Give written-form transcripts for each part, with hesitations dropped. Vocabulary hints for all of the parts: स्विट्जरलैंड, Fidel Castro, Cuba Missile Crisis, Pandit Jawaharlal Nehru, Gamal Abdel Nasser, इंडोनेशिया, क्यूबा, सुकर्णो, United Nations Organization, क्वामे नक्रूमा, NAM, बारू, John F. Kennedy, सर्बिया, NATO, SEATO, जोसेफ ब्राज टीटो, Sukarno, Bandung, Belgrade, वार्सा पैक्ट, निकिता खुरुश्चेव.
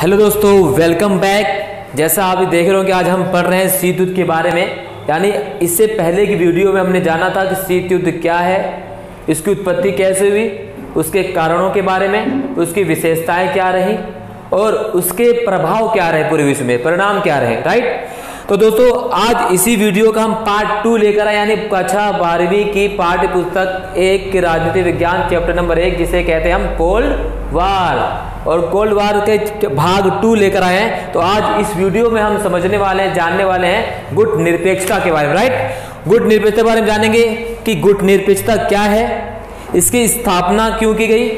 Hello दोस्तों, welcome back. जैसा आप देख रहे हो कि आज हम पढ़ रहे हैं शीत युद्ध के बारे में। यानी इससे पहले की वीडियो में हमने जाना था कि शीत युद्ध क्या है, इसकी उत्पत्ति कैसे हुई, उसके कारणों के बारे में, उसकी विशेषताएं क्या रही और उसके प्रभाव क्या रहे पूरे विश्व में, परिणाम क्या रहे, राइट। तो दोस्तों आज इसी वीडियो का हम पार्ट 2 लेकर आए, यानी कक्षा 12वीं की पाठ्य पुस्तक 1 के राजनीति विज्ञान चैप्टर नंबर 1, जिसे कहते हैं हम कोल्ड वार, और कोल्ड वार के भाग 2 लेकर आए हैं। तो आज इस वीडियो में हम समझने वाले हैं, जानने वाले हैं गुट निरपेक्षता के बारे में, राइट। गुट निरपेक्षता के बारे में जानेंगे कि गुट निरपेक्षता क्या है, इसकी स्थापना क्यों की गई,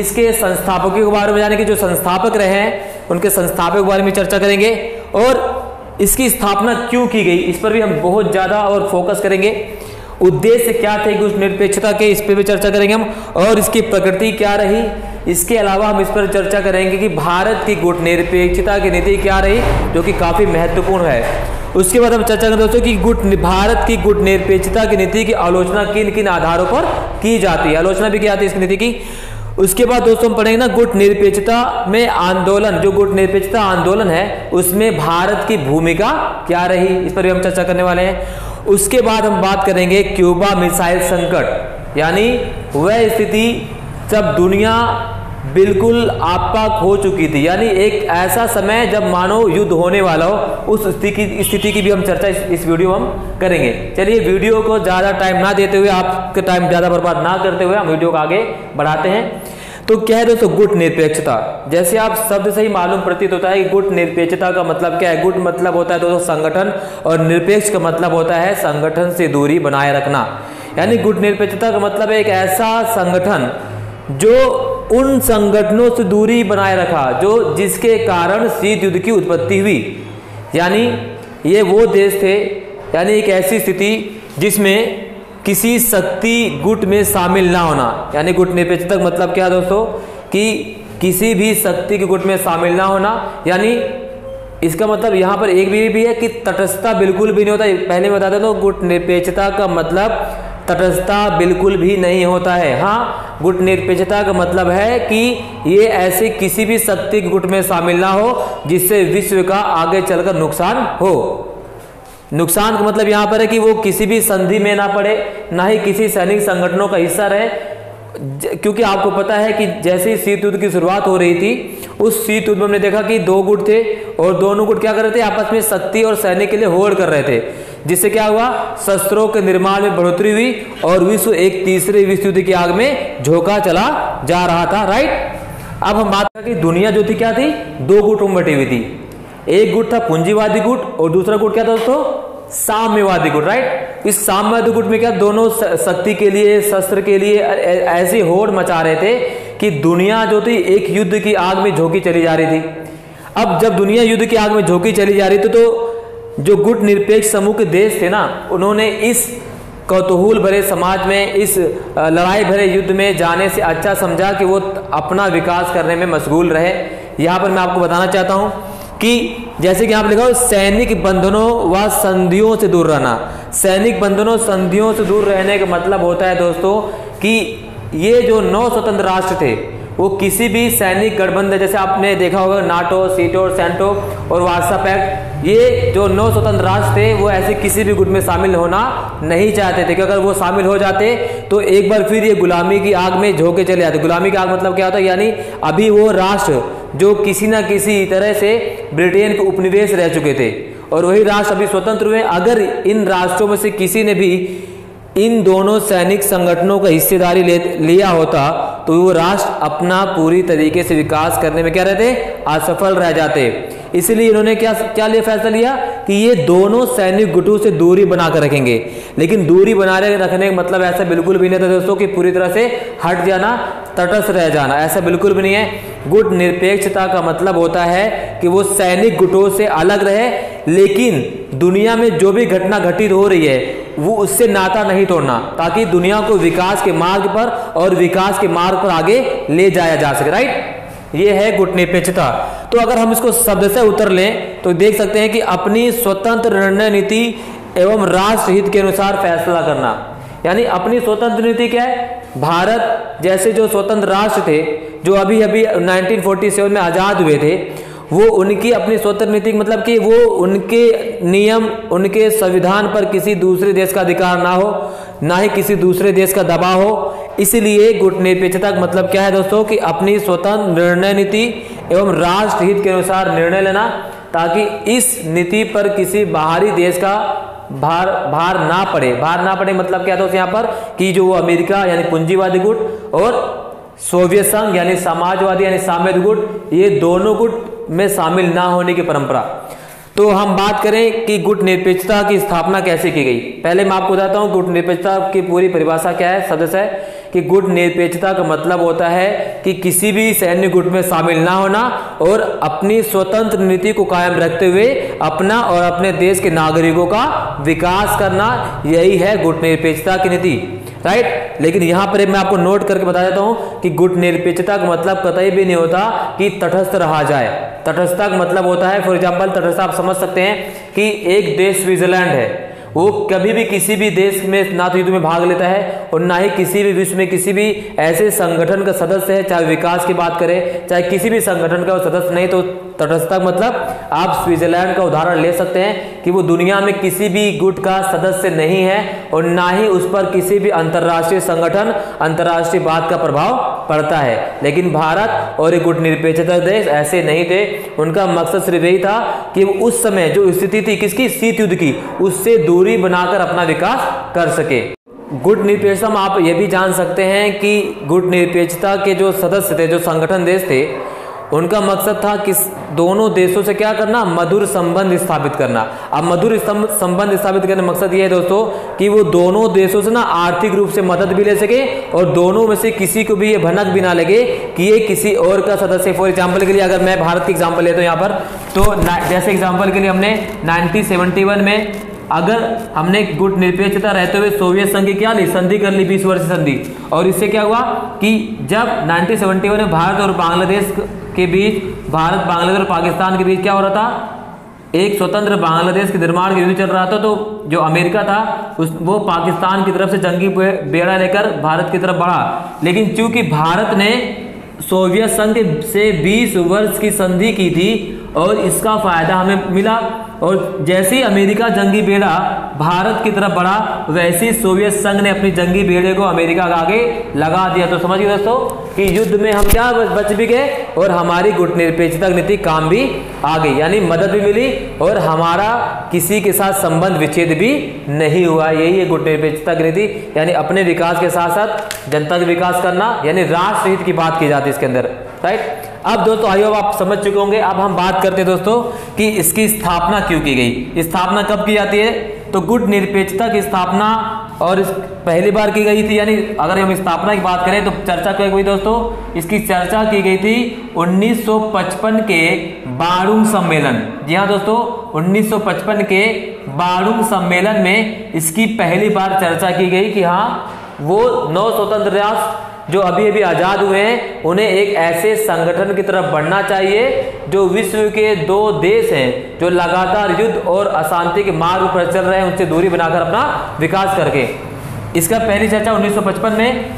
इसके संस्थापकों के बारे में जानेंगे, जो संस्थापक रहे हैं उनके संस्थापक के बारे में चर्चा करेंगे, और इसकी स्थापना क्यों की गई इस पर भी हम बहुत ज़्यादा और फोकस करेंगे। उद्देश्य क्या थे गुट निरपेक्षता के, इस पर भी चर्चा करेंगे हम, और इसकी प्रकृति क्या रही। इसके अलावा हम इस पर चर्चा करेंगे कि भारत की गुट निरपेक्षता की नीति क्या रही, जो कि काफ़ी महत्वपूर्ण है। उसके बाद हम चर्चा करें दोस्तों कि भारत की गुट निरपेक्षता की नीति की आलोचना किन किन आधारों पर की जाती है, आलोचना भी की जाती है इस नीति की। उसके बाद दोस्तों हम पढ़ेंगे ना गुट निरपेक्षता में आंदोलन, जो गुट निरपेक्षता आंदोलन है उसमें भारत की भूमिका क्या रही, इस पर भी हम चर्चा करने वाले हैं। उसके बाद हम बात करेंगे क्यूबा मिसाइल संकट, यानी वह स्थिति जब दुनिया बिल्कुल आपाक हो चुकी थी, यानी एक ऐसा समय जब मानो युद्ध होने वाला हो, उस स्थिति की भी हम चर्चा इस वीडियो में हम करेंगे। चलिए वीडियो को ज़्यादा टाइम ना देते हुए, आपके टाइम ज़्यादा बर्बाद ना करते हुए हम वीडियो को आगे बढ़ाते हैं। तो क्या है दोस्तों गुट निरपेक्षता, जैसे आप शब्द से ही मालूम प्रतीत होता है कि गुट निरपेक्षता का मतलब क्या है। गुट मतलब होता है दोस्तों संगठन, और निरपेक्ष का मतलब होता है संगठन से दूरी बनाए रखना। यानी गुट निरपेक्षता का मतलब है एक ऐसा संगठन जो उन संगठनों से दूरी बनाए रखा जो जिसके कारण शीत युद्ध की उत्पत्ति हुई। यानी ये वो देश थे, यानी एक ऐसी स्थिति जिसमें किसी शक्ति गुट में शामिल ना होना। यानी गुट निरपेक्षता का मतलब क्या है दोस्तों, कि किसी भी शक्ति के गुट में शामिल ना होना। यानी इसका मतलब यहाँ पर एक भी है कि तटस्थता बिल्कुल भी नहीं होता। पहले मैं बताता हूँ, गुट निरपेक्षता का मतलब तटस्थता बिल्कुल भी नहीं होता है। हाँ, गुट निरपेक्षता का मतलब है कि ये ऐसे किसी भी शक्ति के गुट में शामिल ना हो जिससे विश्व का आगे चलकर नुकसान हो। नुकसान का मतलब यहाँ पर है कि वो किसी भी संधि में ना पड़े, ना ही किसी सैनिक संगठनों का हिस्सा रहे। क्योंकि आपको पता है कि जैसे ही शीत युद्ध की शुरुआत हो रही थी, उस शीत युद्ध में हमने देखा कि दो गुट थे और दोनों गुट क्या कर रहे थे, आपस में शक्ति और सैनिक के लिए होड़ कर रहे थे, जिससे क्या हुआ, शस्त्रों के निर्माण में बढ़ोतरी हुई और विश्व एक तीसरे विश्व युद्ध की आग में झोंका चला जा रहा था, राइट। अब हम बात करें कि दुनिया जो थी क्या थी, दो गुटों में बटी हुई थी। एक गुट था पूंजीवादी गुट और दूसरा गुट क्या था दोस्तों, साम्यवादी गुट, राइट। इस साम्यवादी गुट में क्या, दोनों शक्ति के लिए, शस्त्र के लिए ऐसी होड़ मचा रहे थे कि दुनिया जो थी एक युद्ध की आग में झोंकी चली जा रही थी। अब जब दुनिया युद्ध की आग में झोंकी चली जा रही थी, तो जो गुट निरपेक्ष समूह के देश थे ना, उन्होंने इस कौतूहल भरे समाज में, इस लड़ाई भरे युद्ध में जाने से अच्छा समझा कि वो अपना विकास करने में मशगूल रहे। यहाँ पर मैं आपको बताना चाहता हूँ कि जैसे कि आप लिखा हो, सैनिक बंधनों व संधियों से दूर रहना। सैनिक बंधनों संधियों से दूर रहने का मतलब होता है दोस्तों कि ये जो 9 स्वतंत्र राष्ट्र थे वो किसी भी सैनिक गठबंधन, जैसे आपने देखा होगा नाटो, सीटो और सेंटो और वार्सा पैक्ट, ये जो 9 स्वतंत्र राष्ट्र थे वो ऐसे किसी भी गुट में शामिल होना नहीं चाहते थे, क्योंकि अगर वो शामिल हो जाते तो एक बार फिर ये गुलामी की आग में झोंके चले जाते। गुलामी की आग मतलब क्या होता है, यानी अभी वो राष्ट्र जो किसी ना किसी तरह से ब्रिटेन के उपनिवेश रह चुके थे और वही राष्ट्र अभी स्वतंत्र हुए। अगर इन राष्ट्रों में से किसी ने भी इन दोनों सैनिक संगठनों का हिस्सेदारी लिया होता तो वो राष्ट्र अपना पूरी तरीके से विकास करने में क्या रहते, असफल रह जाते। इसलिए इन्होंने क्या फैसला लिया कि ये दोनों सैनिक गुटों से दूरी बनाकर रखेंगे। लेकिन दूरी बनाए रखने का मतलब ऐसा बिल्कुल भी नहीं था दोस्तों कि पूरी तरह से हट जाना, तटस्थ रह जाना, ऐसा बिल्कुल भी नहीं है। गुट निरपेक्षता का मतलब होता है कि वो सैनिक गुटों से अलग रहे, लेकिन दुनिया में जो भी घटना घटित हो रही है वो उससे नाता नहीं तोड़ना, ताकि दुनिया को विकास के मार्ग पर और विकास के मार्ग पर आगे ले जाया जा सके, राइट। ये है गुट निरपेक्षता। तो अगर हम इसको शब्द से उतर लें तो देख सकते हैं कि अपनी स्वतंत्र निर्णय नीति एवं राष्ट्र हित के अनुसार फैसला करना। यानी अपनी स्वतंत्र नीति क्या है, भारत जैसे जो स्वतंत्र राष्ट्र थे जो अभी अभी 1947 में आज़ाद हुए थे, वो उनकी अपनी स्वतंत्र नीति, मतलब कि वो उनके नियम, उनके संविधान पर किसी दूसरे देश का अधिकार ना हो, ना ही किसी दूसरे देश का दबाव हो। इसलिए गुटनिरपेक्षता मतलब क्या है दोस्तों कि अपनी स्वतंत्र निर्णय नीति एवं राष्ट्र हित के अनुसार निर्णय लेना, ताकि इस नीति पर किसी बाहरी देश का भार ना पड़े। भार ना पड़े मतलब क्या दोस्तों यहाँ पर कि जो अमेरिका यानी पूंजीवादी गुट और सोवियत संघ यानी समाजवादी यानी साम्यवादी गुट, ये दोनों गुट में शामिल ना होने की परंपरा। तो हम बात करें कि गुट निरपेक्षता की स्थापना कैसे की गई। पहले मैं आपको बताता हूँ गुट निरपेक्षता की पूरी परिभाषा क्या है। सदस्य है कि गुट निरपेक्षता का मतलब होता है कि किसी भी सैन्य गुट में शामिल ना होना और अपनी स्वतंत्र नीति को कायम रखते हुए अपना और अपने देश के नागरिकों का विकास करना, यही है गुट निरपेक्षता की नीति, राइट। लेकिन यहाँ पर मैं आपको नोट करके बता देता हूँ कि गुट निरपेक्षता का मतलब कतई भी नहीं होता कि तटस्थ रहा जाए। तटस्थता का मतलब होता है, फॉर एग्जाम्पल तटस्थ आप समझ सकते हैं कि एक देश स्विट्जरलैंड है, वो कभी भी किसी भी देश में ना तो युद्ध में भाग लेता है और ना ही किसी भी विश्व में किसी भी ऐसे संगठन का सदस्य है, चाहे विकास की बात करें चाहे किसी भी संगठन का वो सदस्य नहीं। तो तटस्थता मतलब आप स्विट्जरलैंड का उदाहरण ले सकते हैं कि वो दुनिया में किसी भी गुट का सदस्य नहीं है और ना ही उस पर किसी भी अंतर्राष्ट्रीय संगठन, अंतर्राष्ट्रीय बात का प्रभाव पड़ता है। लेकिन भारत और ये गुट निरपेक्षता देश ऐसे नहीं थे। उनका मकसद सिर्फ यही था कि उस समय जो स्थिति थी किसकी, शीत युद्ध की, उससे दूरी बनाकर अपना विकास कर सके। गुट निरपेक्षता में आप ये भी जान सकते हैं कि गुट निरपेक्षता के जो सदस्य थे, जो संगठन देश थे, उनका मकसद था कि दोनों देशों से क्या करना, मधुर संबंध स्थापित करना। अब मधुर संबंध स्थापित करने का मकसद ये है दोस्तों कि वो दोनों देशों से ना आर्थिक रूप से मदद भी ले सके और दोनों में से किसी को भी ये भनक भी ना लगे कि ये किसी और का सदस्य। फॉर एग्जाम्पल के लिए अगर मैं भारत की एग्जाम्पल लेता हूँ यहाँ पर, तो जैसे एग्जाम्पल के लिए हमने 1971 में अगर हमने गुट निरपेक्षता रहते हुए सोवियत संघ की क्या ली, संधि कर ली, 20 वर्ष संधि। और इससे क्या हुआ कि जब 1971 में भारत और बांग्लादेश के बीच, भारत बांग्लादेश और पाकिस्तान के बीच क्या हो रहा था, एक स्वतंत्र बांग्लादेश के निर्माण का युद्ध चल रहा था। तो जो अमेरिका था वो पाकिस्तान की तरफ से जंगी बेड़ा लेकर भारत की तरफ बढ़ा। लेकिन चूंकि भारत ने सोवियत संघ से 20 वर्ष की संधि की थी और इसका फायदा हमें मिला, और जैसे ही अमेरिका जंगी बेड़ा भारत की तरफ बढ़ा, वैसे ही सोवियत संघ ने अपने जंगी बेड़े को अमेरिका के आगे लगा दिया। तो समझिए दोस्तों कि युद्ध में हम क्या बच भी गए और हमारी गुट निरपेक्षता नीति काम भी आ गई, यानी मदद भी मिली और हमारा किसी के साथ संबंध विच्छेद भी नहीं हुआ। यही है गुट निरपेक्षता नीति, यानी अपने विकास के साथ साथ जनता का विकास करना, यानी राष्ट्र हित की बात की जाती है इसके अंदर, राइट। अब दोस्तों आई होप आप समझ चुके होंगे। अब हम बात करते हैं दोस्तों कि इसकी स्थापना क्यों की गई, स्थापना कब की जाती है। तो गुट निरपेक्षता की स्थापना और पहली बार की गई थी, यानी अगर हम स्थापना की बात करें तो चर्चा की गई दोस्तों, इसकी चर्चा की गई थी 1955 के बारूम सम्मेलन। जी हाँ दोस्तों, 1955 के बारूम सम्मेलन में इसकी पहली बार चर्चा की गई कि हाँ वो 9 स्वतंत्र राष्ट्र जो अभी अभी आज़ाद हुए हैं उन्हें एक ऐसे संगठन की तरफ बढ़ना चाहिए जो विश्व के 2 देश हैं जो लगातार युद्ध और अशांति के मार्ग पर चल रहे हैं, उनसे दूरी बनाकर अपना विकास करके। इसका पहली चर्चा 1955 में,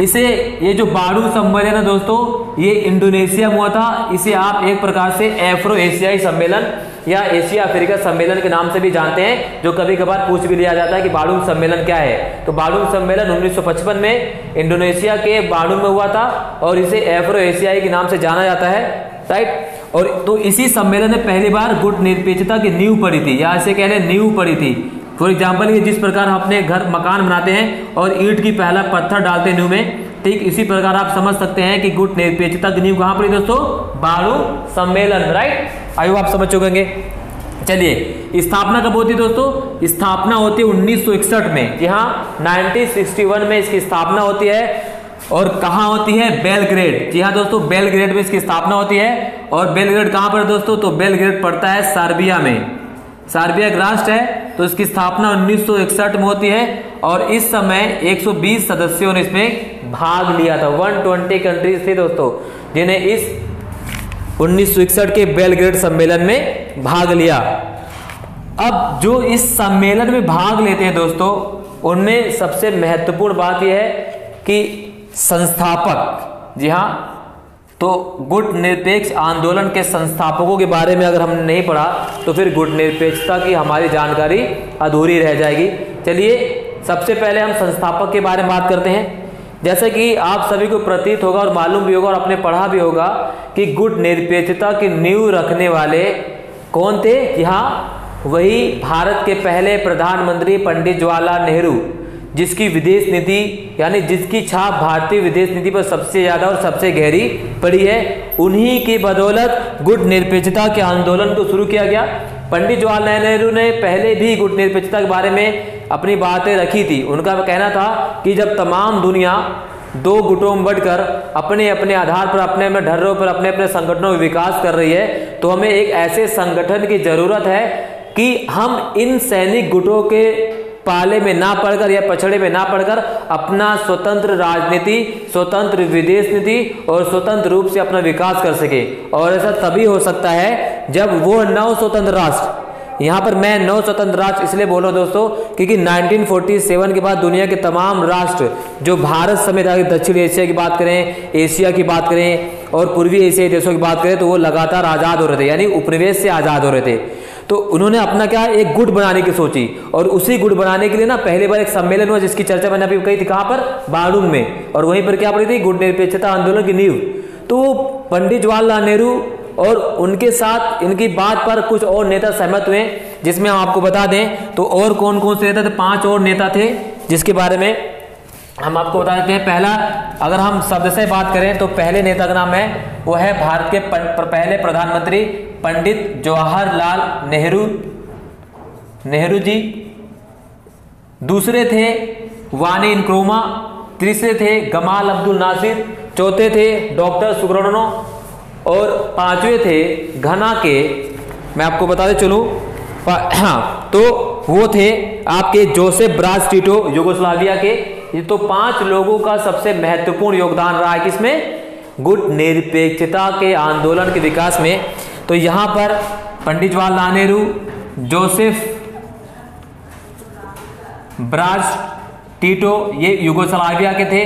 इसे ये जो बारू सम्मेलन है दोस्तों ये इंडोनेशिया में हुआ था। इसे आप एक प्रकार से एफ्रो एशियाई सम्मेलन या एशिया अफ्रीका सम्मेलन के नाम से भी जानते हैं, जो कभी कभार पूछ भी लिया जाता है कि बारू सम्मेलन क्या है। तो बारू सम्मेलन 1955 में इंडोनेशिया के बारू में हुआ था और इसे एफ्रो एशियाई के नाम से जाना जाता है, राइट। और तो इसी सम्मेलन ने पहली बार गुट निरपेक्षता की नींव पड़ी थी, या इसे कह लें नींव पड़ी थी। फॉर एग्जाम्पल ये जिस प्रकार हम अपने घर मकान बनाते हैं और ईंट की पहला पत्थर डालते नींव में, ठीक इसी प्रकार आप समझ सकते हैं कि गुट निरपेक्षता की नींव कहाँ पड़ी दोस्तों, बारू सम्मेलन, राइट। आइए आप समझ चुके होंगे। चलिए स्थापना कब होती है दोस्तों, स्थापना होती है 1961 में। जी हाँ, 1961 में इसकी स्थापना होती है और कहाँ होती है, बेलग्रेड। जी हाँ दोस्तों, बेलग्रेड में इसकी स्थापना होती है। और बेलग्रेड कहाँ पर दोस्तों, तो बेलग्रेड पड़ता है सर्बिया में। सर्बिया एक राष्ट्र है, तो इसकी स्थापना 1961 में होती है और इस समय 120 सदस्यों ने इसमें भाग लिया था। 120 कंट्रीज थी दोस्तों जिन्हें इस 1961 के बेलग्रेड सम्मेलन में भाग लिया। अब जो इस सम्मेलन में भाग लेते हैं दोस्तों उनमें सबसे महत्वपूर्ण बात यह है कि संस्थापक, जी हाँ तो गुटनिरपेक्ष आंदोलन के संस्थापकों के बारे में अगर हमने नहीं पढ़ा तो फिर गुटनिरपेक्षता की हमारी जानकारी अधूरी रह जाएगी। चलिए सबसे पहले हम संस्थापक के बारे में बात करते हैं। जैसे कि आप सभी को प्रतीत होगा और मालूम भी होगा और आपने पढ़ा भी होगा कि गुटनिरपेक्षता की नींव रखने वाले कौन थे, यहाँ वही भारत के पहले प्रधानमंत्री पंडित जवाहरलाल नेहरू, जिसकी विदेश नीति यानी जिसकी छाप भारतीय विदेश नीति पर सबसे ज़्यादा और सबसे गहरी पड़ी है, उन्हीं के बदौलत गुटनिरपेक्षता के आंदोलन को शुरू किया गया। पंडित जवाहरलाल नेहरू ने पहले भी गुटनिरपेक्षता के बारे में अपनी बातें रखी थी। उनका कहना था कि जब तमाम दुनिया दो गुटों में बढ़कर अपने अपने आधार पर, अपने अपने ढर्रों पर, अपने अपने संगठनों में विकास कर रही है, तो हमें एक ऐसे संगठन की ज़रूरत है कि हम इन सैनिक गुटों के पाले में ना पड़कर या पछड़े में ना पड़कर अपना स्वतंत्र राजनीति, स्वतंत्र विदेश नीति और स्वतंत्र रूप से अपना विकास कर सके। और ऐसा तभी हो सकता है जब वो नौ स्वतंत्र राष्ट्र, यहाँ पर मैं नौ स्वतंत्र राष्ट्र इसलिए बोल रहा हूँ दोस्तों क्योंकि 1947 के बाद दुनिया के तमाम राष्ट्र, जो भारत समेत आगे दक्षिण एशिया की बात करें, एशिया की बात करें और पूर्वी एशियाई देशों की बात करें, तो वो लगातार आज़ाद हो रहे थे, यानी उपनिवेश से आज़ाद हो रहे थे। तो उन्होंने अपना क्या एक गुट बनाने की सोची और उसी गुट बनाने के लिए ना पहली बार एक सम्मेलन हुआ, जिसकी चर्चा मैंने अभी कही थी, कहाँ पर, बांडुंग में, और वहीं पर क्या पड़ी थी, गुटनिरपेक्षता आंदोलन की नींव। तो पंडित जवाहरलाल नेहरू और उनके साथ इनकी बात पर कुछ और नेता सहमत हुए, जिसमें हम आपको बता दें तो और कौन कौन से नेता थे, 5 और नेता थे जिसके बारे में हम आपको बता देते हैं। पहला, अगर हम शब्द से बात करें तो पहले नेता का नाम है, वो है भारत के पहले प्रधानमंत्री पंडित जवाहरलाल नेहरू जी। दूसरे थे क्वामे नक्रूमा, तीसरे थे गमाल अब्दुल नासिर, चौथे थे डॉक्टर सुकर्णो और पांचवे थे घना के, मैं आपको बताते चलूँ, हाँ तो वो थे आपके जोसेफ ब्राज टीटो, युगोस्लाविया के। ये तो 5 लोगों का सबसे महत्वपूर्ण योगदान रहा है किसमें, गुटनिरपेक्षता के आंदोलन के विकास में। तो यहाँ पर Pandit Jawaharlal Nehru, जोसेफ ब्राज टीटो, ये युगोस्लाविया के थे,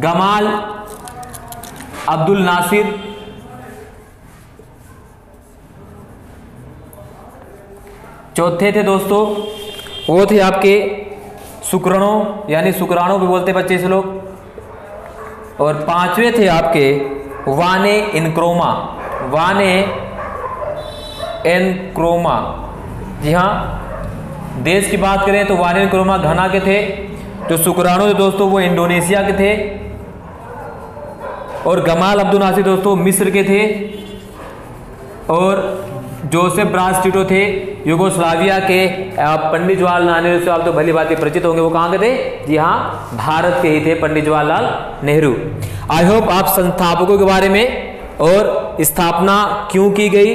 गमाल अब्दुल नासिर, चौथे थे दोस्तों वो थे आपके सुकर्णो, यानी सुकरानो भी बोलते बच्चे से लोग, और पांचवे थे आपके क्वामे नक्रूमा, क्वामे नक्रूमा। जी हाँ, देश की बात करें तो क्वामे नक्रूमा घना के थे, जो सुकरानो थे दोस्तों वो इंडोनेशिया के थे, और गमाल अब्दुल नासिर दोस्तों मिस्र के थे, और जोसेफ ब्राज टीटो थे युगोस्लाविया के। पंडित जवाहरलाल नेहरू से आप तो भली बातें परिचित होंगे, वो कहाँ के थे, जी हाँ भारत के ही थे पंडित जवाहरलाल नेहरू। आई होप आप संस्थापकों के बारे में और स्थापना क्यों की गई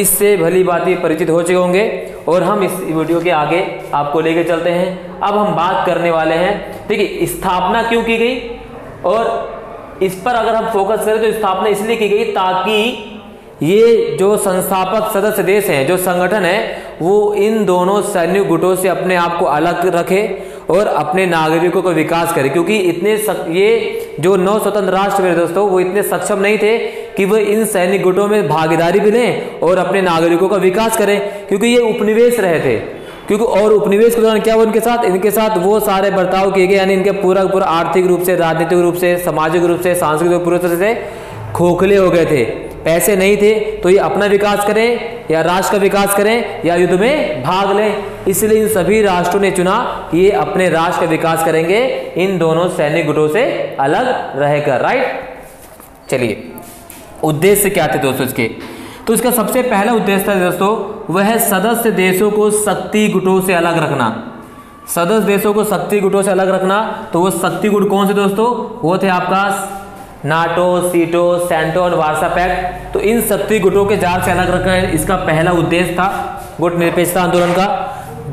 इससे भली बातें परिचित हो चुके होंगे, और हम इस वीडियो के आगे आपको लेके चलते हैं। अब हम बात करने वाले हैं, देखिए स्थापना क्यों की गई, और इस पर अगर हम फोकस करें तो स्थापना इसलिए की गई ताकि ये जो संस्थापक सदस्य देश हैं, जो संगठन है, वो इन दोनों सैन्य गुटों से अपने आप को अलग रखे और अपने नागरिकों का विकास करे, क्योंकि इतने ये जो 9 स्वतंत्र राष्ट्र मेरे दोस्तों वो इतने सक्षम नहीं थे कि वो इन सैनिक गुटों में भागीदारी भी लें और अपने नागरिकों का विकास करें, क्योंकि ये उपनिवेश रहे थे, क्योंकि और उपनिवेश के दौरान क्या हुआ, इनके साथ वो सारे बर्ताव किए गए, यानी इनके पूरा आर्थिक रूप से, राजनीतिक रूप से, सामाजिक रूप से, सांस्कृतिक रूप, पूरी तरह से खोखले हो गए थे, पैसे नहीं थे, तो ये अपना विकास करें या राष्ट्र का विकास करें या युद्ध में भाग लें, इसलिए इन सभी राष्ट्रों ने चुना कि ये अपने राष्ट्र का विकास करेंगे इन दोनों सैनिक गुटों से अलग रहकर, राइट। चलिए उद्देश्य क्या थे दोस्तों इसके, तो इसका सबसे पहला उद्देश्य था दोस्तों वह है सदस्य देशों को शक्ति गुटों से अलग रखना, सदस्य देशों को शक्ति गुटों से अलग रखना। तो वो शक्ति गुट कौन से दोस्तों, वो थे आपका नाटो, सीटो, सेंटो और वार्सा पैक्ट। तो इन शक्ति गुटों के जाल से अलग रखना इसका पहला उद्देश्य था गुटनिरपेक्षता आंदोलन का।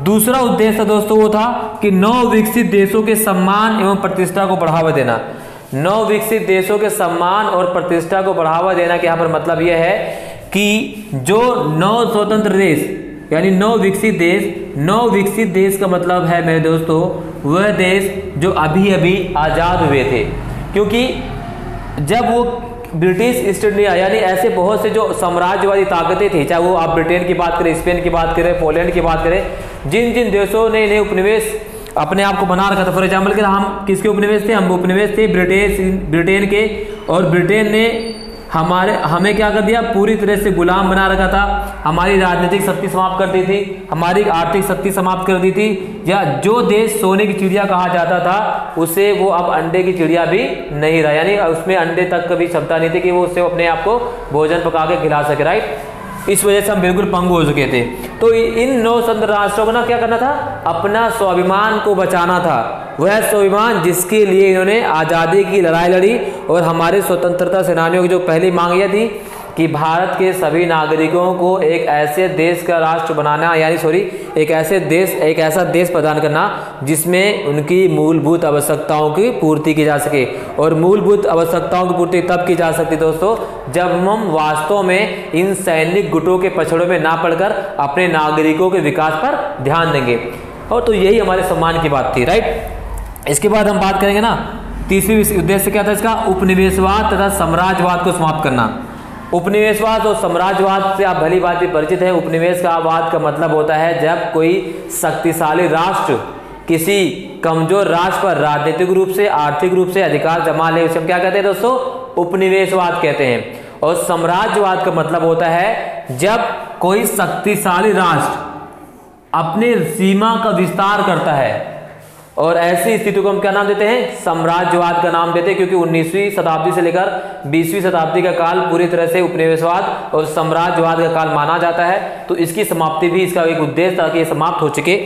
दूसरा उद्देश्य था दोस्तों वो था कि नवविकसित देशों के सम्मान एवं प्रतिष्ठा को बढ़ावा देना, नवविकसित देशों के सम्मान और प्रतिष्ठा को बढ़ावा देना के यहाँ पर मतलब यह है कि जो 9 स्वतंत्र देश यानी नवविकसित देश का मतलब है मेरे दोस्तों वह देश जो अभी अभी आज़ाद हुए थे, क्योंकि जब वो ब्रिटिश ईस्ट इंडिया यानी ऐसे बहुत से जो साम्राज्यवादी ताकतें थी, चाहे वो आप ब्रिटेन की बात करें, स्पेन की बात करें, पोलैंड की बात करें, जिन जिन देशों ने नए उपनिवेश अपने आप को बना रखा था। फॉर एग्जाम्पल कि हम किसके उपनिवेश थे, हम उपनिवेश थे ब्रिटेन के, और ब्रिटेन ने हमें क्या कर दिया, पूरी तरह से गुलाम बना रखा था। हमारी राजनीतिक शक्ति समाप्त कर दी थी, हमारी आर्थिक शक्ति समाप्त कर दी थी, या जो देश सोने की चिड़िया कहा जाता था उसे वो अब अंडे की चिड़िया भी नहीं रहा, यानी उसमें अंडे तक कभी क्षमता नहीं थी कि वो उससे अपने आप को भोजन पका के खिला सके, राइट। इस वजह से हम बिल्कुल पंगु हो चुके थे। तो इन 9 स्वतंत्र राष्ट्रों को ना क्या करना था, अपना स्वाभिमान को बचाना था, वह स्वाभिमान जिसके लिए इन्होंने आज़ादी की लड़ाई लड़ी। और हमारे स्वतंत्रता सेनानियों की जो पहली मांग यह थी कि भारत के सभी नागरिकों को एक ऐसे देश का राष्ट्र बनाना, यानी एक ऐसा देश प्रदान करना जिसमें उनकी मूलभूत आवश्यकताओं की पूर्ति की जा सके। और मूलभूत आवश्यकताओं की पूर्ति तब की जा सकती दोस्तों जब हम वास्तव में इन सैनिक गुटों के पछड़ों में ना पड़कर अपने नागरिकों के विकास पर ध्यान देंगे। और तो यही हमारे सम्मान की बात थी, राइट। इसके बाद हम बात करेंगे ना, तीसरी उद्देश्य क्या था इसका, उपनिवेशवाद तथा साम्राज्यवाद को समाप्त करना। उपनिवेशवाद और साम्राज्यवाद से आप भली भांति परिचित है। उपनिवेशवाद का मतलब होता है जब कोई शक्तिशाली राष्ट्र किसी कमजोर राष्ट्र पर राजनीतिक रूप से, आर्थिक रूप से अधिकार जमा ले, उसे हम क्या कहते हैं दोस्तों, उपनिवेशवाद कहते हैं। और साम्राज्यवाद का मतलब होता है जब कोई शक्तिशाली राष्ट्र अपने सीमा का विस्तार करता है, और ऐसी स्थिति को हम क्या नाम देते हैं, साम्राज्यवाद का नाम देते हैं। क्योंकि 19वीं शताब्दी से लेकर 20वीं शताब्दी का काल पूरी तरह से उपनिवेशवाद और साम्राज्यवाद का काल माना जाता है। तो इसकी समाप्ति भी इसका एक उद्देश्य था कि ये समाप्त हो चुके।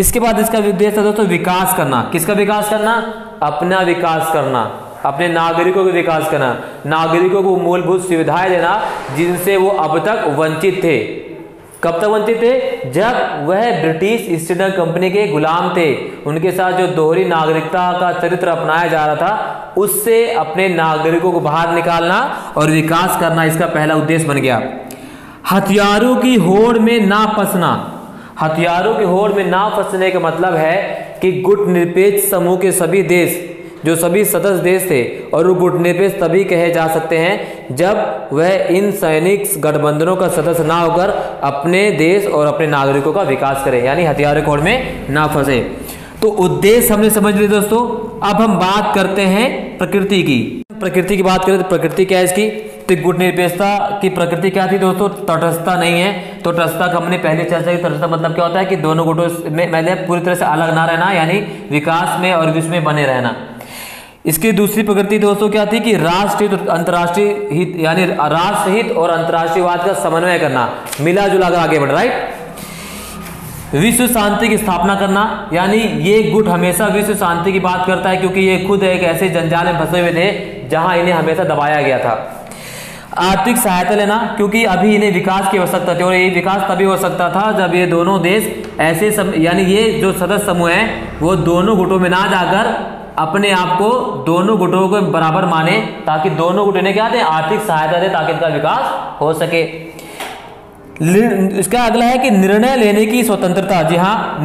इसके बाद इसका उद्देश्य था दोस्तों विकास करना। किसका विकास करना, अपना विकास करना, अपने नागरिकों का विकास करना, नागरिकों को मूलभूत सुविधाएं देना जिनसे वो अब तक वंचित थे। कब तक वंचित थे, जब वह ब्रिटिश ईस्ट इंडिया कंपनी के गुलाम थे, उनके साथ जो दोहरी नागरिकता का चरित्र अपनाया जा रहा था, उससे अपने नागरिकों को बाहर निकालना और विकास करना इसका पहला उद्देश्य बन गया। हथियारों की होड़ में ना फंसना। हथियारों की होड़ में ना फंसने का मतलब है कि गुट निरपेक्ष समूह के सभी देश, जो सभी सदस्य देश थे, और वो गुटनिरपेक्ष तभी कहे जा सकते हैं जब वह इन सैनिक गठबंधनों का सदस्य ना होकर अपने देश और अपने नागरिकों का विकास करें, यानी हथियारों की होड़ में ना फंसे। तो उद्देश्य हमने समझ लिए दोस्तों। अब हम बात करते हैं प्रकृति की। प्रकृति की बात करें तो प्रकृति क्या है इसकी, तो गुटनिरपेक्षता की प्रकृति क्या थी दोस्तों, तटस्थता नहीं है। तो तटस्थता का हमने पहले चर्चा की, तटस्थता मतलब क्या होता है कि दोनों गुटों में मतलब पूरी तरह से अलग ना रहना, यानी विकास में और विश्व में बने रहना। इसकी दूसरी प्रकृति दोस्तों क्या थी कि राष्ट्रहित और अंतर्राष्ट्रीय हित, यानी राष्ट्रहित और अंतर्राष्ट्रीयवाद का समन्वय करना, मिला जुला कर आगे बढ़ना, राइट। विश्व शांति की स्थापना करना, यानी ये गुट हमेशा विश्व शांति की बात करता है क्योंकि ये खुद एक ऐसे जंजाल में फंसे हुए थे जहां इन्हें हमेशा दबाया गया था। आर्थिक सहायता लेना, क्योंकि अभी इन्हें विकास की आवश्यकता थी, और ये विकास तभी हो सकता था जब ये दोनों देश ऐसे यानी ये जो सदस्य समूह है वो दोनों गुटों में ना जाकर अपने आप को दोनों गुटों को बराबर माने, ताकि दोनों गुटों ने क्या दें, आर्थिक सहायता दे ताकि इनका विकास हो सके। इसका अगला है कि निर्णय लेने की स्वतंत्रता। जी हाँ,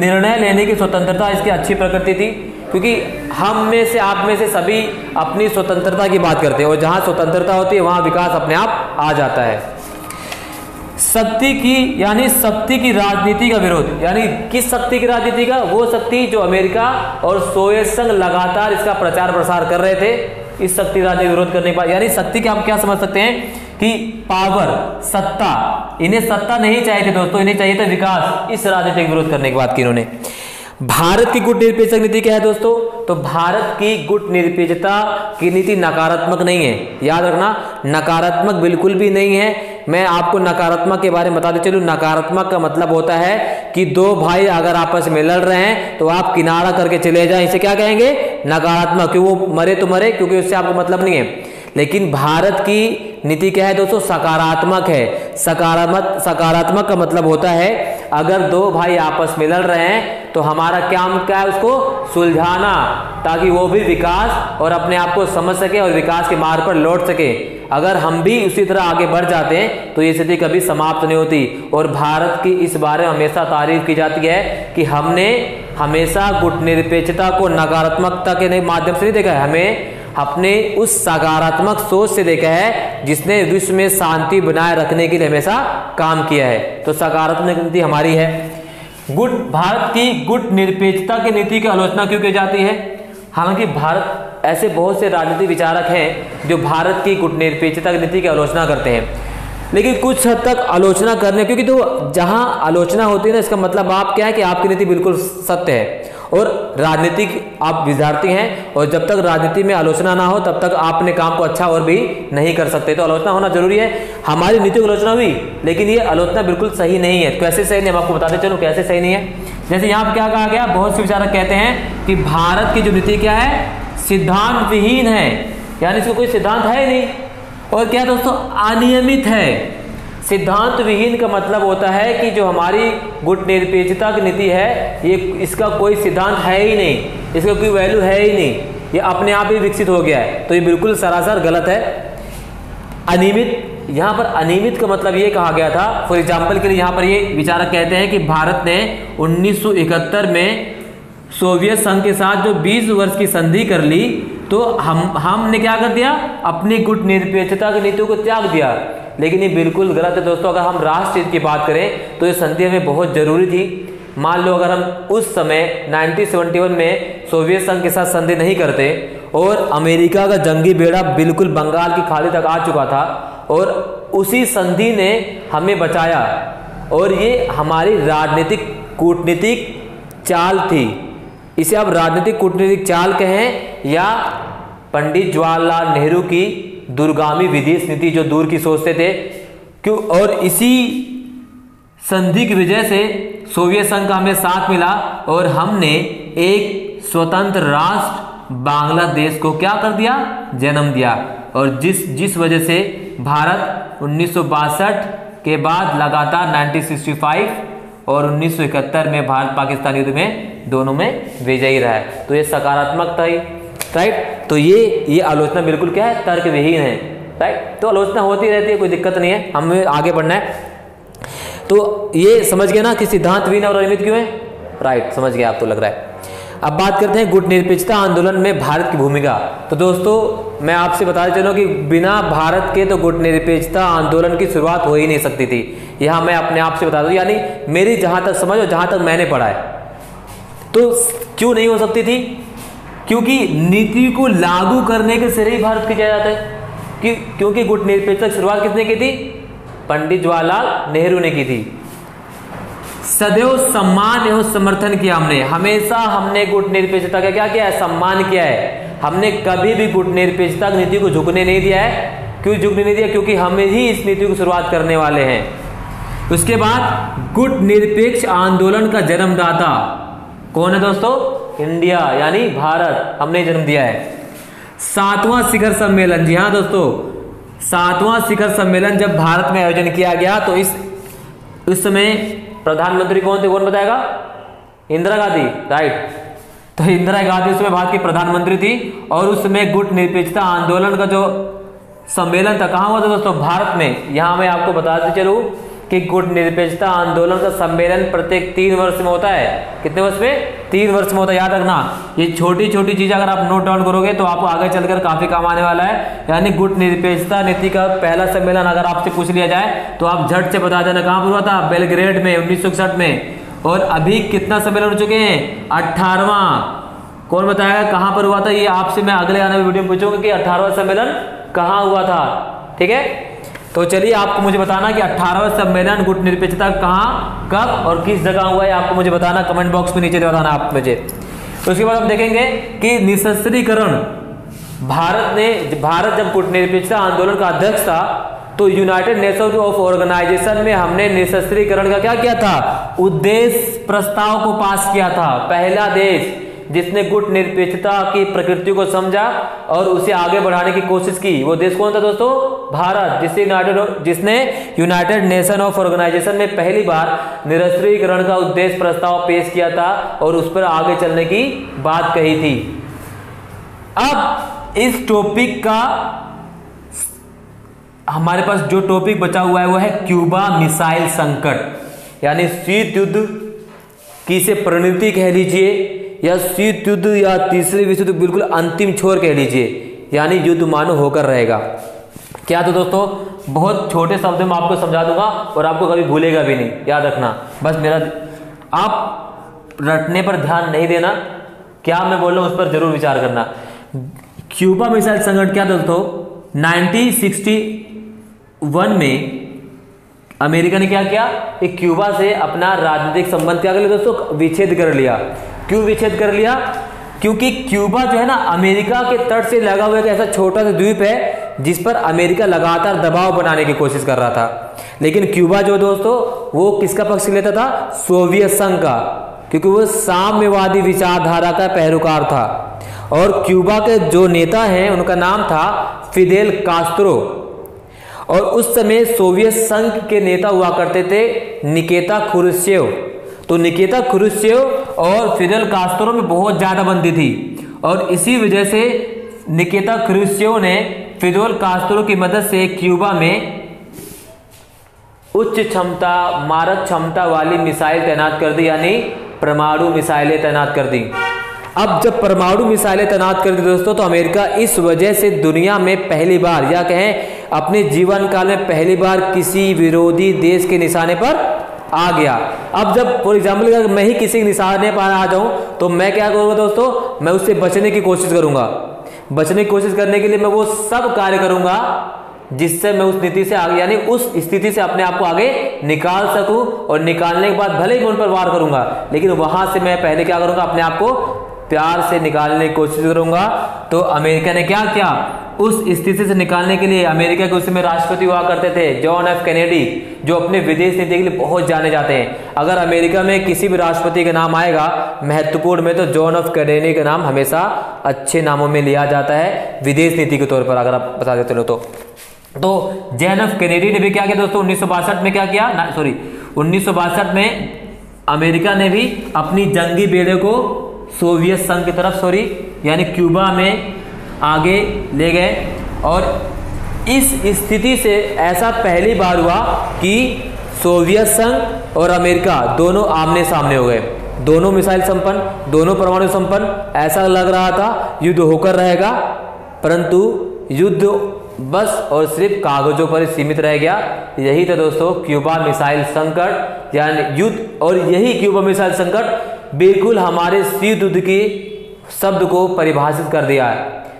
निर्णय लेने की स्वतंत्रता इसकी अच्छी प्रकृति थी, क्योंकि हम में से, आप में से सभी अपनी स्वतंत्रता की बात करते हैं, और जहाँ स्वतंत्रता होती है वहाँ विकास अपने आप आ जाता है। शक्ति की, यानी शक्ति की राजनीति का विरोध, यानी किस शक्ति की राजनीति का, वो शक्ति जो अमेरिका और सोवियत संघ लगातार इसका प्रचार प्रसार कर रहे थे, इस शक्ति राजनीति विरोध करने के बाद। यानी शक्ति के आप क्या समझ सकते हैं कि पावर, सत्ता, इन्हें सत्ता नहीं चाहिए थी दोस्तों, इन्हें चाहिए था विकास। इस राजनीति का विरोध करने के बाद इन्होंने भारत की गुट निरपेक्ष नीति क्या है दोस्तों, तो भारत की गुट निरपेक्षता की नीति नकारात्मक नहीं है, याद रखना, नकारात्मक बिल्कुल भी नहीं है। मैं आपको नकारात्मक के बारे में बता दें चलूँ, नकारात्मक का मतलब होता है कि दो भाई अगर आपस में लड़ रहे हैं तो आप किनारा करके चले जाएं, इसे क्या कहेंगे, नकारात्मक। क्यों, वो मरे तो मरे, क्योंकि उससे आपको मतलब नहीं है। लेकिन भारत की नीति क्या है दोस्तों, सकारात्मक है। सकारात्मक का मतलब होता है अगर दो भाई आपस में लड़ रहे हैं तो हमारा काम क्या है, उसको सुलझाना, ताकि वो भी विकास और अपने आप को समझ सके और विकास के मार्ग पर लौट सके। अगर हम भी उसी तरह आगे बढ़ जाते हैं तो ये स्थिति कभी समाप्त नहीं होती। और भारत की इस बारे में हमेशा तारीफ की जाती है कि हमने हमेशा गुट निरपेक्षता को नकारात्मकता के माध्यम से नहीं देखा है, हमें अपने उस सकारात्मक सोच से देखा है जिसने विश्व में शांति बनाए रखने के लिए हमेशा काम किया है। तो सकारात्मक नीति हमारी है। गुट भारत की गुट निरपेक्षता की नीति की आलोचना क्यों की जाती है? हालांकि भारत ऐसे बहुत से राजनीतिक विचारक हैं जो भारत की गुट निरपेक्षता की नीति की आलोचना करते हैं, लेकिन कुछ हद तक आलोचना करने, क्योंकि तो जहां आलोचना होती है ना, इसका मतलब आप क्या है कि आपकी नीति बिल्कुल सत्य है और राजनीतिक आप विद्यार्थी हैं, और जब तक राजनीति में आलोचना ना हो तब तक आप अपने काम को अच्छा और भी नहीं कर सकते। तो आलोचना होना जरूरी है। हमारी नीति की आलोचना हुई, लेकिन ये आलोचना बिल्कुल सही नहीं है। कैसे सही नहीं, हम आपको बताते चलो कैसे सही नहीं है। जैसे यहाँ पर क्या कहा गया, बहुत से विचारक कहते हैं कि भारत की जो नीति क्या है, सिद्धांत विहीन है, यानी इसको कोई सिद्धांत है ही नहीं। और क्या दोस्तों, अनियमित है। सिद्धांत विहीन का मतलब होता है कि जो हमारी गुट निरपेक्षता की नीति है, ये इसका कोई सिद्धांत है ही नहीं, इसका कोई वैल्यू है ही नहीं, ये अपने आप ही विकसित हो गया है। तो ये बिल्कुल सरासर गलत है। अनियमित, यहाँ पर अनियमित का मतलब ये कहा गया था, फॉर एग्जाम्पल के लिए यहाँ पर ये विचारक कहते हैं कि भारत ने 1971 में सोवियत संघ के साथ जो 20 वर्ष की संधि कर ली, तो हमने क्या कर दिया, अपनी गुट निरपेक्षता की नीतियों को त्याग दिया। लेकिन ये बिल्कुल गलत है दोस्तों। अगर हम राष्ट्रहित की बात करें तो ये संधि हमें बहुत जरूरी थी। मान लो अगर हम उस समय 1971 में सोवियत संघ के साथ संधि नहीं करते, और अमेरिका का जंगी बेड़ा बिल्कुल बंगाल की खाड़ी तक आ चुका था, और उसी संधि ने हमें बचाया, और ये हमारी राजनीतिक कूटनीतिक चाल थी। इसे आप राजनीतिक कूटनीतिक चाल कहें या पंडित जवाहरलाल नेहरू की दूरगामी विदेश नीति, जो दूर की सोचते थे क्यों, और इसी संधि की वजह से सोवियत संघ का हमें साथ मिला और हमने एक स्वतंत्र राष्ट्र बांग्लादेश को क्या कर दिया, जन्म दिया। और जिस वजह से भारत 1962 के बाद लगातार 1965 और 1971 में भारत पाकिस्तान युद्ध में दोनों में विजयी रहा है। तो ये सकारात्मकता ही, राइट। तो ये आलोचना बिल्कुल क्या है, तर्क विहीन है, राइट। तो आलोचना होती रहती है, कोई दिक्कत नहीं है, हमें आगे बढ़ना है। तो ये समझ गए ना कि सिद्धांत विहीन और अनियमित क्यों है, राइट, समझ गए आप, तो लग रहा है। अब बात करते हैं गुट निरपेक्षता आंदोलन में भारत की भूमिका। तो दोस्तों मैं आपसे बताते चलूँ कि बिना भारत के तो गुट निरपेक्षता आंदोलन की शुरुआत हो ही नहीं सकती थी। यह मैं अपने आप से बता दूँ, यानी मेरी जहाँ तक समझ और जहाँ तक मैंने पढ़ा है। तो क्यों नहीं हो सकती थी, क्योंकि नीति को लागू करने के सिरे भारत किया जाता है कि क्योंकि गुट निरपेक्षता की शुरुआत किसने की थी, पंडित जवाहरलाल नेहरू ने की थी। सदैव सम्मान एवं समर्थन किया हमने, हमेशा हमने गुट निरपेक्षता का क्या किया है, सम्मान किया है। हमने कभी भी गुट निरपेक्षता की नीति को झुकने नहीं दिया है। क्यों झुकने नहीं दिया, क्योंकि हम ही इस नीति की शुरुआत करने वाले हैं। उसके बाद गुट निरपेक्ष आंदोलन का जन्मदाता कौन है दोस्तों, इंडिया, यानी भारत, हमने जन्म दिया है। सातवां शिखर सम्मेलन, जी हाँ दोस्तों, सातवां शिखर सम्मेलन जब भारत में आयोजन किया गया तो इस समय प्रधानमंत्री कौन थे, कौन बताएगा, इंदिरा गांधी, राइट। तो इंदिरा गांधी उस समय भारत की प्रधानमंत्री थी, और उस समय गुट निरपेक्षता आंदोलन का जो सम्मेलन था कहाँ हुआ था दोस्तों, भारत में। यहाँ मैं आपको बताते चलूँ कि गुट निरपेक्षता आंदोलन का सम्मेलन प्रत्येक 3 वर्ष में होता है। कितने वर्ष में, 3 वर्ष में होता है, याद रखना। ये छोटी छोटी चीज अगर आप नोट डाउन करोगे तो आपको आगे चलकर काफी काम आने वाला है। यानी गुट निरपेक्षता नीति का पहला सम्मेलन अगर आपसे पूछ लिया जाए तो आप झट से बता देना कहाँ पर हुआ था, बेलग्रेड में 1961 में। और अभी कितना सम्मेलन हो चुके हैं, 18वां, कौन बताएगा कहाँ पर हुआ था। ये आपसे मैं अगले आने वाले वीडियो में पूछूंगा कि 18वां सम्मेलन कहाँ हुआ था, ठीक है। तो चलिए आपको मुझे बताना कि 18वां सम्मेलन गुट निरपेक्षता कहाँ, कब और किस जगह हुआ है, आपको मुझे बताना, कमेंट बॉक्स में नीचे बताना आप मुझे। तो उसके बाद हम देखेंगे कि निशस्त्रीकरण, भारत जब गुट निरपेक्षता आंदोलन का अध्यक्ष था तो यूनाइटेड नेशंस ऑफ ऑर्गेनाइजेशन में हमने निशस्त्रीकरण का क्या किया था, उद्देश्य प्रस्ताव को पास किया था। पहला देश जिसने गुट निरपेक्षता की प्रकृति को समझा और उसे आगे बढ़ाने की कोशिश की, वो देश कौन था दोस्तों, भारत, जिसने यूनाइटेड नेशन ऑफ ऑर्गेनाइजेशन में पहली बार निरस्त्रीकरण का उद्देश्य प्रस्ताव पेश किया था और उस पर आगे चलने की बात कही थी। अब इस टॉपिक का हमारे पास जो टॉपिक बचा हुआ है वो है क्यूबा मिसाइल संकट, यानी शीत युद्ध की से परिणति कह लीजिए या शीत युद्ध या तीसरे विश्व युद्ध, बिल्कुल अंतिम छोर कह लीजिए, यानी युद्ध मानव होकर रहेगा। क्या तो दोस्तों बहुत छोटे शब्द में आपको समझा दूंगा और आपको कभी भूलेगा भी नहीं, याद रखना। बस मेरा आप रटने पर ध्यान नहीं देना, क्या मैं बोल रहा हूं उस पर जरूर विचार करना। क्यूबा मिसाइल संकट क्या दोस्तों 1961 में अमेरिका ने क्या किया, एक क्यूबा से अपना राजनीतिक संबंध क्या कर लिया दोस्तों, विच्छेद कर लिया। क्यों विच्छेद कर लिया? क्योंकि क्यूबा जो है ना अमेरिका के तट से लगा हुआ एक ऐसा छोटा सा द्वीप है जिस पर अमेरिका लगातार दबाव बनाने की कोशिश कर रहा था। लेकिन क्यूबा जो दोस्तों वो किसका पक्ष लेता था, सोवियत संघ का, क्योंकि वो साम्यवादी विचारधारा का पैरोकार था। और क्यूबा के जो नेता हैं उनका नाम था फिदेल कास्त्रो, और उस समय सोवियत संघ के नेता हुआ करते थे निकिता खुरुश्चेव। तो निकिता खुरुश्चेव और फिदेल कास्त्रो में बहुत ज्यादा बनती थी, और इसी वजह से निकिता खुरुश्चेव ने फिदेल कास्त्रो की मदद से क्यूबा में उच्च क्षमता मारक क्षमता वाली मिसाइल तैनात कर दी, यानी परमाणु मिसाइलें तैनात कर दी। अब जब परमाणु मिसाइलें तैनात कर दी दोस्तों, तो अमेरिका इस वजह से दुनिया में पहली बार या कहें अपने जीवन काल में पहली बार किसी विरोधी देश के निशाने पर आ गया। अब जब फॉर एग्जाम्पल अगर मैं ही किसी के निशाने पर आ जाऊं तो मैं क्या करूंगा दोस्तों, मैं उससे बचने की कोशिश करूंगा। बचने की कोशिश करने के लिए मैं वो सब कार्य करूंगा जिससे मैं उस नीति से आगे यानी उस स्थिति से अपने आप को आगे निकाल सकूं, और निकालने के बाद भले ही मैं उन पर वार करूंगा लेकिन वहां से मैं पहले क्या करूंगा, अपने आप को प्यार से निकालने की कोशिश करूंगा। तो अमेरिका ने क्या किया, उस स्थिति से निकालने के लिए अमेरिका के उस समय राष्ट्रपति हुआ करते थे जॉन एफ कैनेडी, जो अपने विदेश नीति के लिए बहुत जाने जाते हैं। अगर अमेरिका में किसी भी राष्ट्रपति का नाम आएगा महत्वपूर्ण में तो जॉन एफ कैनेडी का नाम हमेशा अच्छे नामों में लिया जाता है विदेश नीति के तौर पर, अगर आप बता देते हो तो जॉन एफ कैनेडी ने भी क्या किया दोस्तों 1962 में क्या किया, सॉरी 1962 में अमेरिका ने भी अपनी जंगी बेड़े को सोवियत संघ की तरफ सॉरी यानी क्यूबा में आगे ले गए। और इस स्थिति से ऐसा पहली बार हुआ कि सोवियत संघ और अमेरिका दोनों आमने सामने हो गए, दोनों मिसाइल संपन्न, दोनों परमाणु संपन्न। ऐसा लग रहा था युद्ध होकर रहेगा, परंतु युद्ध बस और सिर्फ कागजों पर सीमित रह गया। यही था दोस्तों क्यूबा मिसाइल संकट यानी युद्ध, और यही क्यूबा मिसाइल संकट बिल्कुल हमारे शीत युद्ध की शब्द को परिभाषित कर दिया है।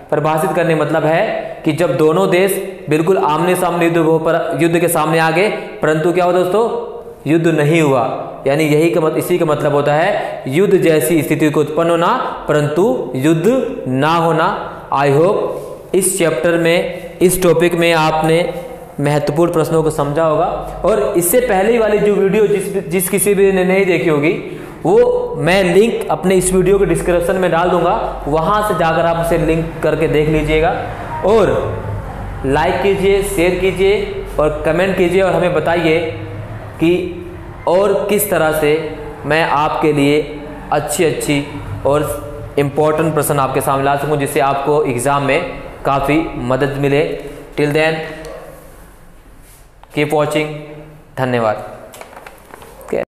परिभाषित करने मतलब है कि जब दोनों देश बिल्कुल आमने सामने युद्ध के सामने आ गए, परंतु क्या हुआ दोस्तों, युद्ध नहीं हुआ। यानी यही इसी का मतलब होता है युद्ध जैसी स्थिति को उत्पन्न होना परंतु युद्ध ना होना। आई होप इस चैप्टर में इस टॉपिक में आपने महत्वपूर्ण प्रश्नों को समझा होगा। और इससे पहले वाली जो वीडियो जिस किसी भी ने नहीं देखी होगी वो मैं लिंक अपने इस वीडियो के डिस्क्रिप्शन में डाल दूंगा, वहां से जाकर आप उसे लिंक करके देख लीजिएगा। और लाइक कीजिए, शेयर कीजिए और कमेंट कीजिए, और हमें बताइए कि और किस तरह से मैं आपके लिए अच्छी और इम्पोर्टेंट प्रश्न आपके सामने ला सकूं जिससे आपको एग्ज़ाम में काफ़ी मदद मिले। टिल देन कीप वॉचिंग, धन्यवाद।